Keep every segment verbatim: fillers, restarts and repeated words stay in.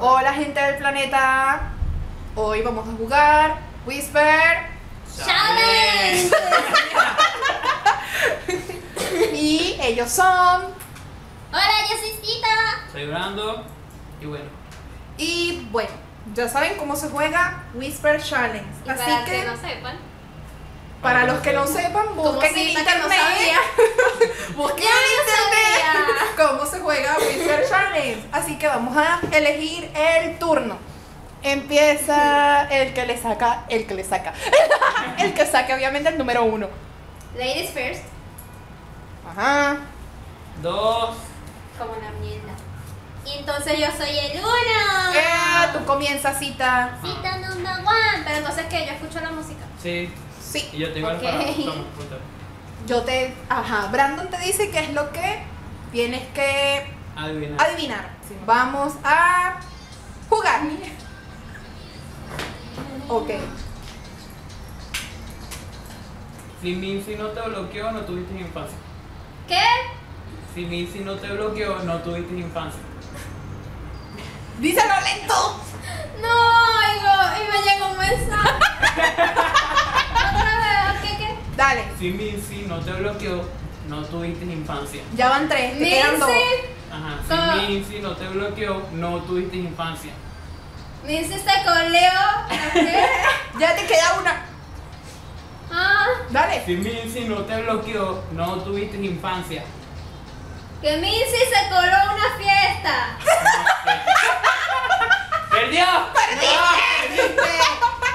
Hola gente del planeta, hoy vamos a jugar Whisper Challenge. Y ellos son... Hola, yo soy Zita. Soy Brandon. Y bueno. Y bueno, ya saben cómo se juega Whisper Challenge. Y así para que, que no sepan. Para, para los que no sepan, busquen en internet. Busquen en internet cómo se juega Whisper Challenge. Así que vamos a elegir el turno. Empieza el que le saca, el que le saca. El que saque, obviamente, el número uno. Ladies first. Ajá. Dos. Como una mierda. Y entonces yo soy el uno. Eh, tú comienzas, Cita. Cita number one. Pero entonces, ¿qué? Yo escucho la música. Sí. Sí. Y yo te iba okay. para, toma, yo te... Ajá. Brandon te dice qué es lo que tienes que... Adivinar. Adivinar. Sí. Vamos a... jugar. Ok. Si Minzy no te bloqueó, no tuviste infancia. ¿Qué? Si Minzy no te bloqueó, no tuviste infancia. ¡Díselo lento! No, oigo, y me llegó un mensaje. ¿Otra vez? ¿Qué, qué? Dale. Si Minzy no te bloqueó, no tuviste infancia. Ya van tres, te quedan dos. Ajá, si Minzy no te bloqueó, no tuviste infancia. Minzy se coleo. Ya te queda una. Ah. Dale. Si Minzy no te bloqueó, no tuviste infancia. Que Minzy se coló una fiesta. ¡Perdió! ¡Perdiste! No,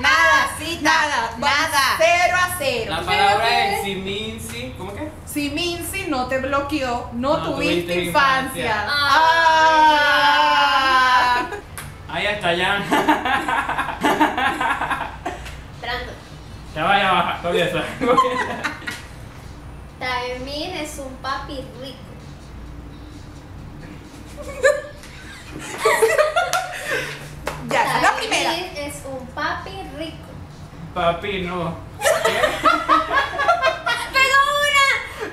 nada, sí, nada, nada. Cero a cero. La palabra es si Minzy. ¿Cómo que? Si Minzy no te bloqueó, no, no tuviste, tuviste infancia. infancia. Ah. Ahí está ya. Ya va, ya baja, comienza. Taemin es un papi rico. Ya, Taemin la primera. Es un papi rico. Papi no. ¡Pegó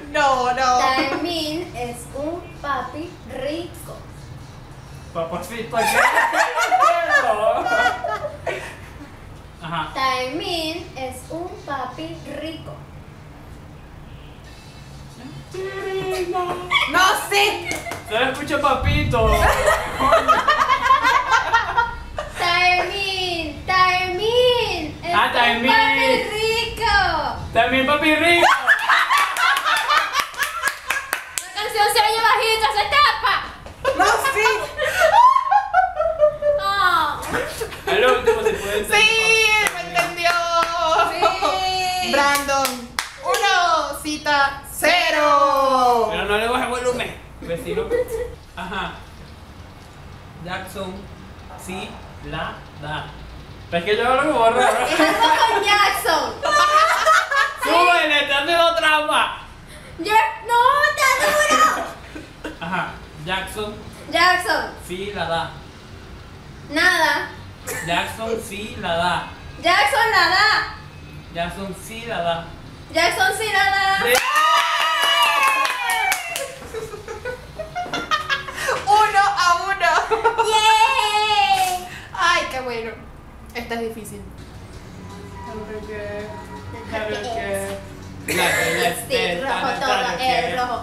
una! No, no. Taemin es un papi rico. Papacito, ¿qué? Ajá. Taemin es un papi rico. No sé. Sí. Se lo escucha papito. Taemin, Taemin es ah, Taemin. papi rico. Taemin papi rico. La canción se oye bajita, se tapa. No sí. Oh. El último se puede entender. Sí. Brandon, uno, Cita, cero. Pero no le bajes volumen, vecino. Ajá. Jackson, sí, la, da. Es que yo no lo borro. Es algo con Jackson. Súbele, te haciendo trampa. No, está duro. Ajá. Jackson. Jackson. Sí, la da. Nada. Jackson, sí, la da. Jackson, la da. Jackson sí la da. Jackson sí la da. De... uno a uno. Yeah. Ay, qué bueno. Esta es difícil. La que es. Sí, rojo todo es rojo.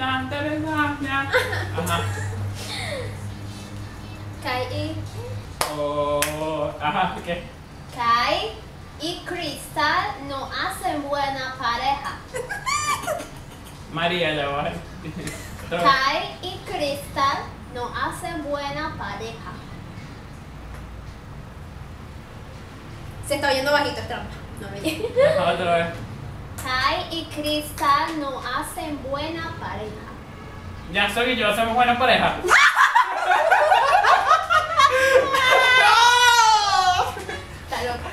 No puedes. Ajá. Kai y... Oh, ajá, ¿qué? Kai y Krystal no hacen buena pareja. María la va. Kai y Krystal no hacen buena pareja. Se está oyendo bajito, es trampa. No me llega. Otra vez. Kai y Krystal no hacen buena pareja. Ya soy y yo hacemos buena pareja. ¡No! Está loca.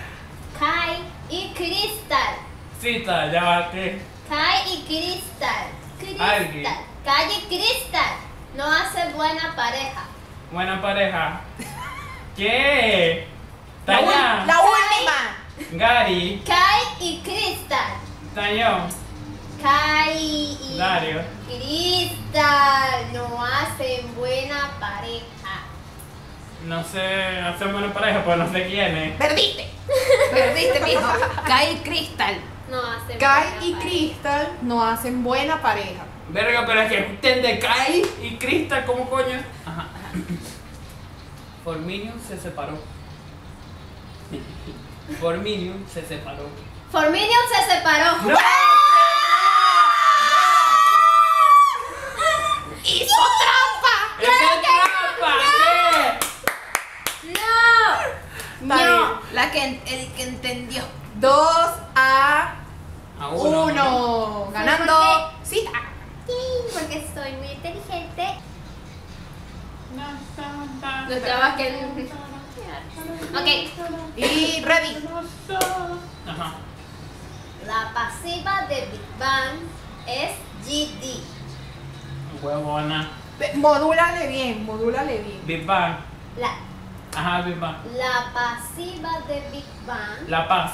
Kai y Krystal. Cita, ya va, ¿qué? Kai y Krystal. Krystal. Kai y Krystal no hace buena pareja. Buena pareja. ¿Qué? Tanya. La última. Gary. Kai y Krystal. Tañón. Kai y Dario. Krystal no hacen buena pareja. No sé, no hacen buena pareja, pues no sé quién es. Perdiste. Perdiste, mijo. Kai y Krystal no hacen Kai buena y pareja. Krystal no hacen buena pareja. Verga, pero es que entende Kai y Krystal, ¿cómo coño? Ajá. Forminium se separó. Forminium se separó. Forminium se separó. ¡No! ¡Hizo trampa! ¡Hizo trampa! ¿Qué? ¡No! No. no. La que, el que entendió. dos a uno. Ganando. Sí, porque, sí, porque soy muy inteligente. Lo estabas que... Ok. Y ready. Ajá. La pasiva de Big Bang es G D. Huevona. Modúlale bien, modúlale bien. Big Bang. La. Ajá, Big Bang. La pasiva de Big Bang. La paz.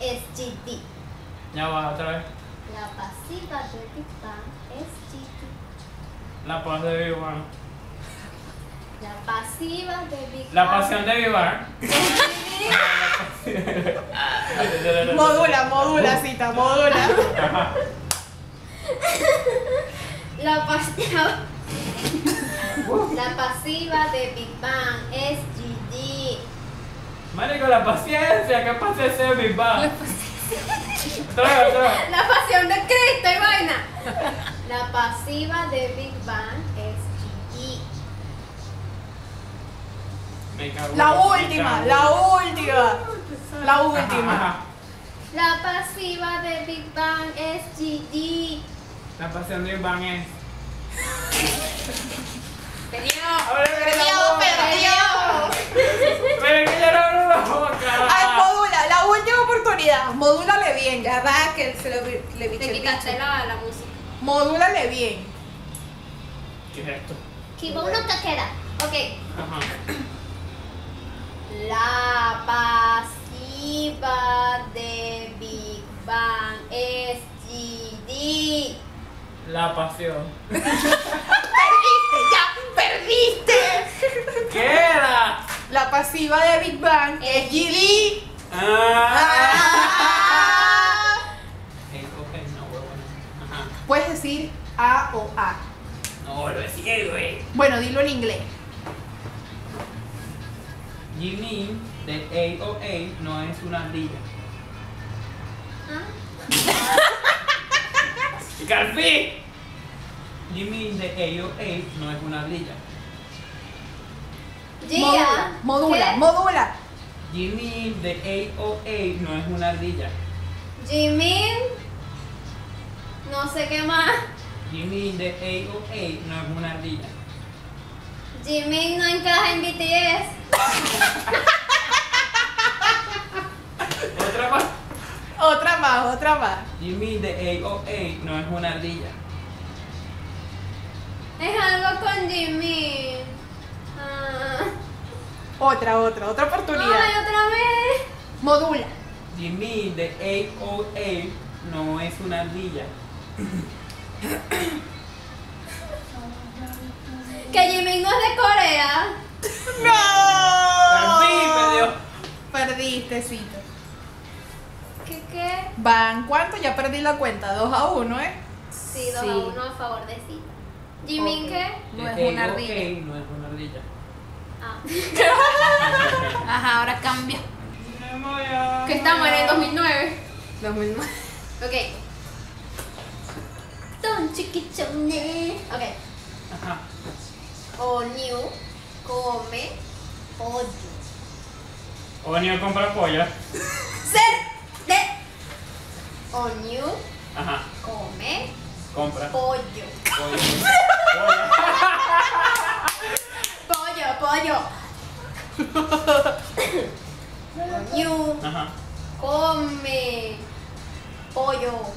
Es G D. Ya va, otra vez. La pasiva de Big Bang es G D. La paz de Big Bang. La pasiva de Big Bang. La pasión de Big Bang. Modula, modula, Zita, modula. La pasiva. La pasiva de Big Bang es G D. Marico, la paciencia, que paciencia de Big Bang. Traga, traga. La pasión de Cristo y vaina. La pasiva de Big Bang es. La última, la última, la última. La pasiva de Big Bang es G D. La pasión de Big Bang es. Peleado, peleado. Pero que ya no abro la boca. Ay, modula, la última oportunidad. Modúlale bien, ya va que se lo le viste. Te quitaste la, la música. Modúlale bien. ¿Qué es esto? Kibono Kakera. Ok. Ajá. La pasiva de Big Bang es G D. La pasión. Perdiste, ya, perdiste. ¿Qué era? La pasiva de Big Bang es G D. Puedes decir A o A. No, lo decía, güey. Bueno, dilo en inglés. Jimin de A O A no es una ardilla. ¿Ah? ¡Carpi! Jimin de A O A no es una ardilla. Modula, modula, ¿Qué? modula. Jimin de A O A no es una ardilla. Jimin, no sé qué más. Jimin de A O A no es una ardilla. Jimin no encaja en B T S. Otra más. Otra más, otra más. Jimin de A O A no es una ardilla. Es algo con Jimin. Ah. Otra, otra, otra oportunidad. Ay, otra vez. Modula. Jimin de A O A no es una ardilla. Que Jimin no es de Corea. ¡No! Perdí, perdió. Perdiste, Zita. ¿Qué qué? ¿Van cuánto? Ya perdí la cuenta. dos a uno, ¿eh? Sí, dos a uno a favor de Zita. ¿Jimin qué? No es una ardilla. No es una ardilla. Ah. Ajá, ahora cambia. ¿Qué estamos en el dos mil nueve? dos mil nueve. Ok. Don chiquichone. Ok. Ajá. Onew come pollo. Onew compra pollo. Ser de Onew. Ajá. Come. Compra. Pollo. Pollo. Pollo. Pollo. Onew. Ajá. Come. Pollo.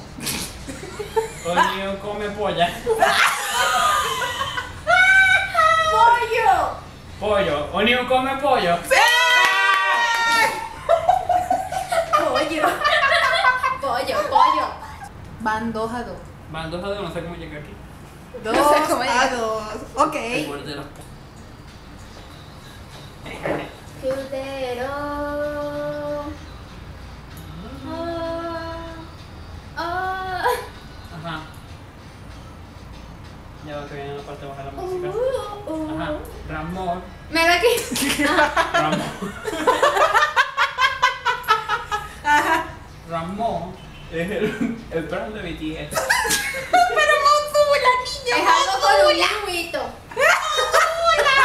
Onew come polla. Pollo. Pollo. Onew come pollo. ¡Sí! Pollo. Pollo, pollo. Van dos a dos. Van dos a dos, no sé cómo llegué aquí. Dos no sé cómo a dos. Ok. Frutero. Oh, oh. Ajá. Ya veo que viene la parte de bajar la música. Ajá. Ramón. Me da aquí. Ramón. Ajá. Ramón es el, el perro de B T S. Pero Mozula, niño. Es algo con un lingüito. ¡Mozula!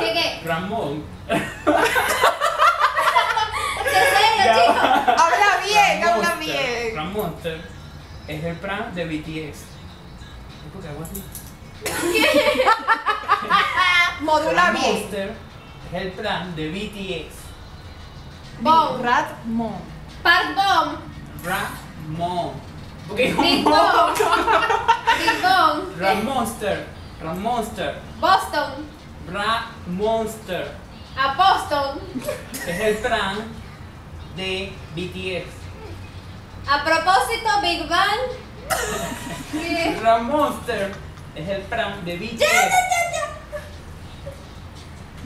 ¿Qué qué? Ramón. Habla bien, habla bien. Rap Monster es el prank de B T S. ¿Por qué hago así? Modula Rap bien. Monster es el prank de B T S. Bomb. Rat Mom. Pat Bomb. Rat Mom. Big Bang. Big Bang. Rap Monster. Rap Monster. Boston. Rap Monster. A Boston. Es el prank de B T S. A propósito, Big Bang. ¿Qué? Rap Monster es el prank de B T S. Ya, ya, ya, ya.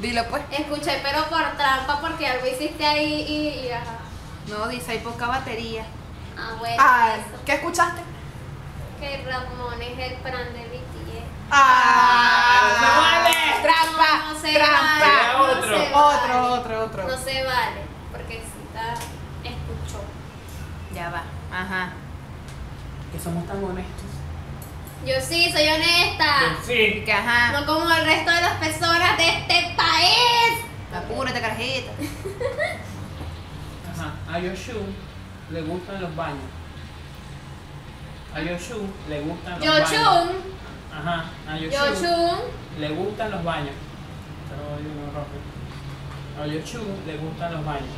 Dilo pues. Escuché, pero por trampa, porque algo hiciste ahí y, y ajá. No, dice hay poca batería. Ah, bueno. Ay, ¿qué escuchaste? Que Ramón es el prank de B T S. Ah, ah no vale. Trampa, no, no se trampa. Vale, otro, no se otro, vale. otro, otro. No se vale, porque Zita escuchó. Ya va, ajá. Que somos tan honestos. Yo sí, soy honesta. Yo sí. Que ajá. No como el resto de las personas de este país. Apúrate, carajita. Ajá. A Joshua le gustan los baños. A Joshua le gustan los Yoshun. baños. Ajá. A Joshua le gustan los baños. A Joshua le gustan los baños.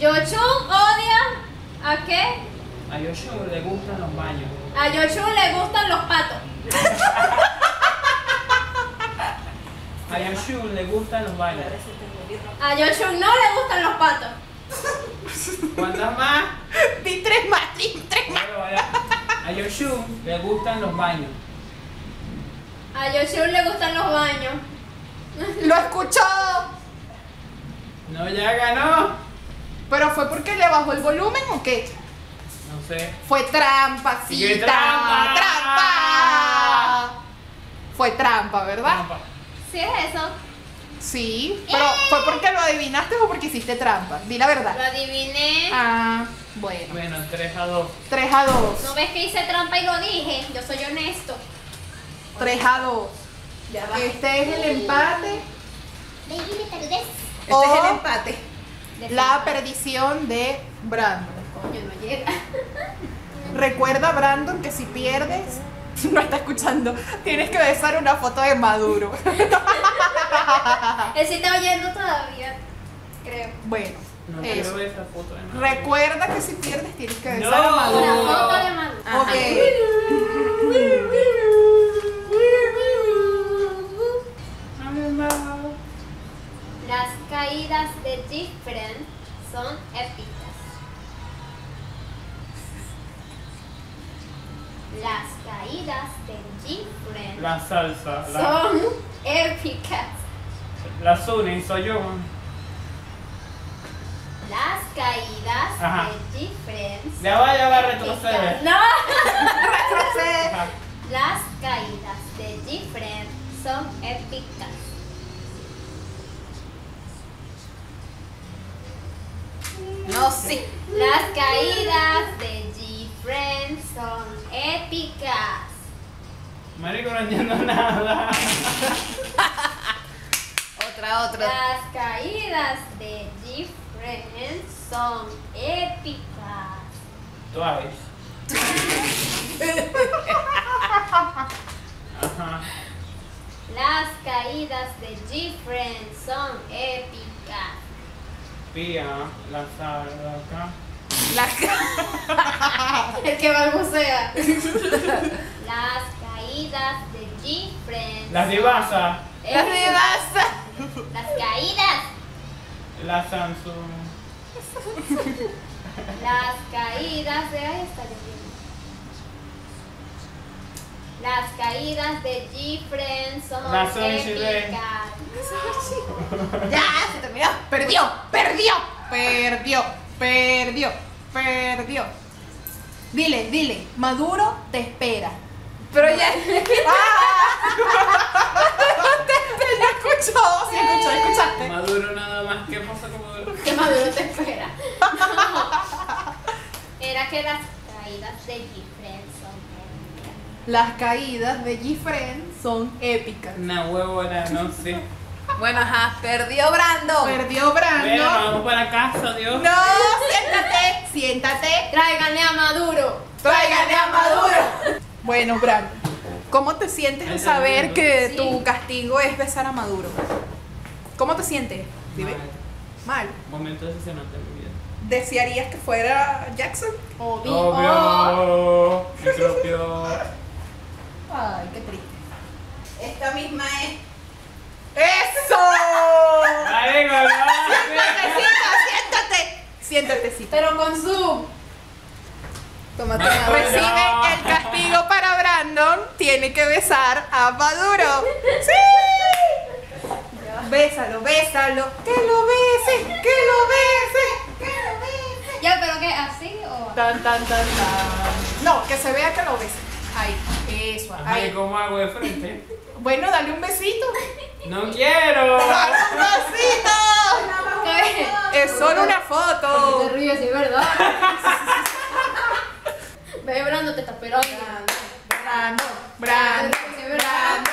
Joshua odia a qué? A Joshua le gustan los baños. A Joshua le gustan los patos. A Joshua le gustan los baños. A Joshua no le gustan los patos. ¿Cuántas más? Di tres más, di tres más. A Joshua le gustan los baños. A Joshua le gustan los baños. ¡Lo escuchó! No, ya ganó. ¿Pero fue porque le bajó el volumen o qué? No sé. Fue trampa, Zita. Trampa. ¡Trampa! Fue trampa, ¿verdad? Trampa. Sí, es eso. Sí, pero ¡eh! ¿Fue porque lo adivinaste o porque hiciste trampa? Di la verdad. Lo adiviné. Ah, bueno. Bueno, tres a dos. tres a dos. ¿No ves que hice trampa y lo dije? Yo soy honesto. tres a dos. Ya va. Este es el empate. Baby, me saludes. Este o es el empate. La perdición de Brandon. Yo no llega. Recuerda, Brandon, que si pierdes, no está escuchando, tienes que besar una foto de Maduro. Él sí está oyendo todavía, creo. Bueno, no quiero ver esa foto de Maduro. Recuerda que si pierdes, tienes que besar no. a Maduro. Una foto de Maduro. Ok. Las caídas de GFriend son épicas. Las caídas de GFriend. La salsa. La... Son épicas. Las unen, soy yo. Las caídas Ajá. de GFriend. Ya va, ya va, retrocede. No, retrocede. Las caídas de GFriend son épicas. No, sí. Las caídas de GFriend son épicas. Marico, no entiendo nada. Otra, otra. Las caídas de GFriend son épicas. Twice. Ajá. Las caídas de GFriend son épicas. Pía, la sal, acá. La ca... El que balbucea. Las caídas de GFriend. Las divasa. Las divasa. Las caídas. La Samsung. Las caídas de... Ahí está el Las caídas de GFriend son las épicas. Ya, se terminó. Perdió, perdió, perdió, perdió, perdió. Dile, dile, Maduro te espera. Pero ya... ¡Ah! ¿Te escuchó? Sí, escuchó, escuchaste. Maduro nada más, ¿qué pasa con Maduro? Que Maduro te espera. Era que las caídas de GFriend son épicas. Las caídas de GFriend son épicas. Una huevona, no sé. Bueno, ajá, perdió Brando. Perdió Brando. Bueno, vamos para casa, Dios. No, siéntate, siéntate. Tráiganle a Maduro. Tráiganle a Maduro. Bueno, Brando, ¿cómo te sientes al saber que sí. tu castigo es besar a Maduro? ¿Cómo te sientes? ¿Vive? Mal. Mal. Momento decepcionante en mi vida. ¿Desearías que fuera Jackson? Obvio. Obvio. Mi propio. Ay, qué triste. Esta misma es. ¡Eso! Dale, no, no, no. Siéntate, siéntate, siéntate. Pero con Zoom. Tómate una. Recibe el castigo para Brandon. Tiene que besar a Maduro. ¡Sí! Bésalo, bésalo. Que lo beses, que lo beses, que lo beses. Ya, pero que así o. Tan, tan, tan, tan. No, que se vea que lo beses. Ahí, eso, ahí. ¿Cómo hago de frente? Bueno, dale un besito. ¡No quiero! ¡Dale un besito! Es solo una foto. Te ríes, es verdad. Ve, Brando, te está esperando. Brando, Brando, Brando, Brando,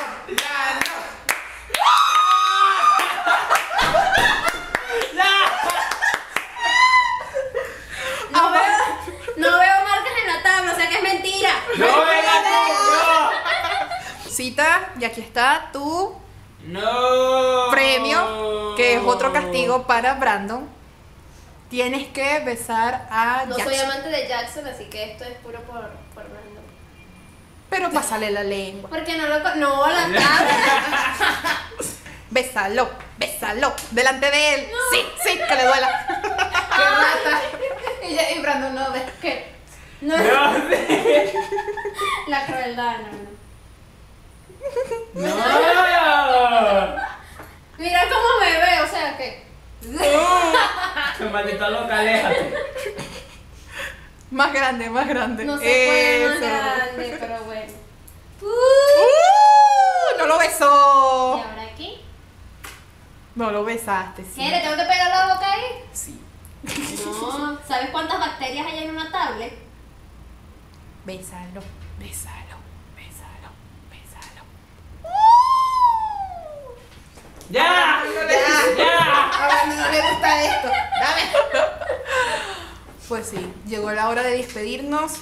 Brando. No veo, no veo marcas en la tabla, o sea que es mentira. ¡No veo! Zita, y aquí está tu no. premio, que es otro castigo para Brandon. Tienes que besar a no Jackson. No soy amante de Jackson, así que esto es puro por, por Brandon. Pero pásale la lengua. Porque no lo... No, la cara. Bésalo, bésalo, delante de él. No. Sí, sí, que le duela. Que mata. Y, ya, y Brandon no, de, que... No, no sé. La crueldad, no, no. No. Mira cómo me ve, o sea que. Oh, maldita loca, aléjate. Más grande, más grande. No se Eso. puede más grande, pero bueno. Uh, uh, no lo besó. ¿Y ahora aquí? No lo besaste. Sí. ¿Qué? ¿Le tengo que pegar la boca ahí? Sí. No. ¿Sabes cuántas bacterias hay en una tablet? Bésalo, bésalo. ¡Ya! ¡Ya! ¡Ya! Ahora no le gusta esto. ¡Dame! Pues sí, llegó la hora de despedirnos.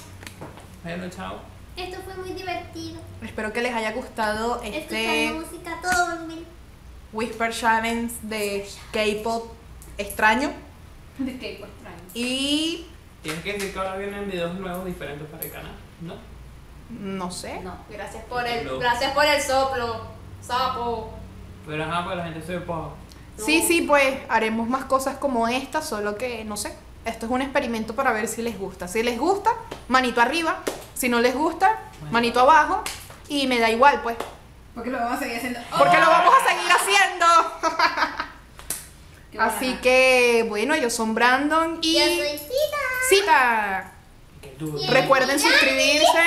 Bueno, chao. Esto fue muy divertido. Espero que les haya gustado este... música todo bien. Whisper Challenge de K-Pop extraño. De K-Pop extraño. Y... Tienes que decir que ahora vienen videos nuevos diferentes para el canal, ¿no? No sé. No, gracias por el... No. Gracias por el soplo, sapo. Pero ajá, para la gente sepa. Sí, sí, pues haremos más cosas como esta, solo que, no sé, esto es un experimento para ver si les gusta. Si les gusta, manito arriba. Si no les gusta, manito abajo. Y me da igual, pues. Porque lo vamos a seguir haciendo. Porque lo vamos a seguir haciendo. Así que, bueno, ellos son Brandon y... Yo soy Zita. Zita. Recuerden suscribirse.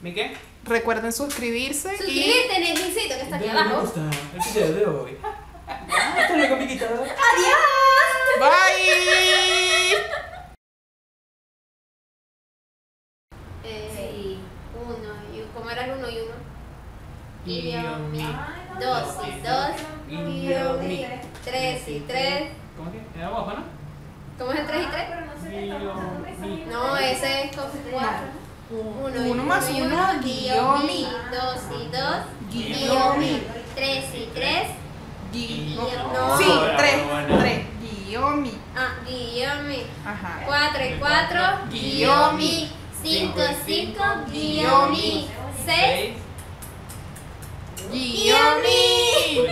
¿Mi qué? Recuerden suscribirse. Suscribirte y... en el linkcito que está aquí abajo. Gusta el video de hoy. Hasta luego, amiguitos. Adiós. Bye. Eh, uno y ¿cómo era el uno y uno? Giyomi. Dos y dos. Giyomi. Tres y tres. ¿Cómo que? ¿Era abajo, no? ¿Cómo es el tres y tres? No, ese es con cuatro. Uno, uno más uno, uno, uno Giyomi. Dos y dos, Giyomi. Tres y tres, Giyomi. No. Sí, tres, tres, Giyomi. Ah, Giyomi. Ajá. Cuatro y cuatro, Giyomi. Cinco y cinco, Giyomi. Seis, Giyomi.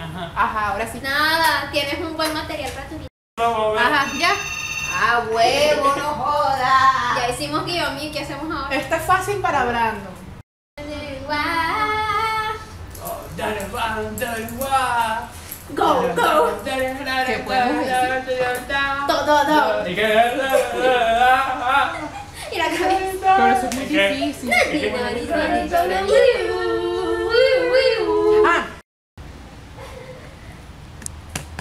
Ajá. Ajá, ahora sí. Nada, tienes un buen material para tu vida. Ajá, ya. Ah, huevo, no jodas. Ya hicimos Giyomi, ¿qué hacemos ahora? Esta es fácil para Brandon. Oh, dale, dale, go, go. ¿Qué podemos decir? Todo, todo. Y la cabeza. Pero eso es muy difícil. Ah.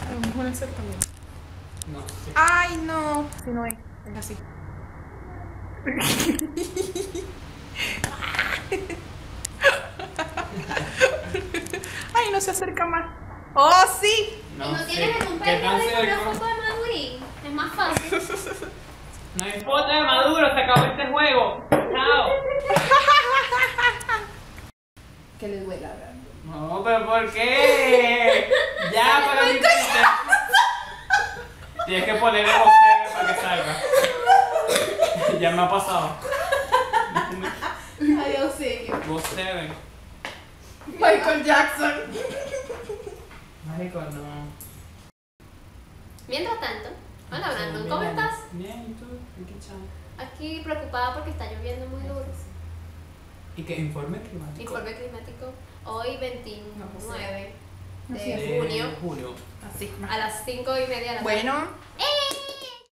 Vamos a poner también. No, sí. Ay, no. Si sí, no es, es así. Ay, no se acerca más. ¡Oh, sí! No, no tienes que comprar una foto de Madurín. Es más fácil. No hay foto de Maduro, se acabó este juego. Chao. Que le duela, ¿verdad? No, pero ¿por qué? Ya, para mi tienes que ponerle el boceo para que salga. Ya me ha pasado. Adiós, sigue. Boceo. Michael Jackson. Michael, no. Mientras tanto, hola Brandon, ¿cómo estás? Bien, ¿y tú? ¿Qué chao? Aquí preocupada porque está lloviendo muy duro. ¿Y qué? Informe climático. Informe climático. Hoy veintinueve de junio. Así, a las cinco y media de la tarde. Bueno. ¡Eh!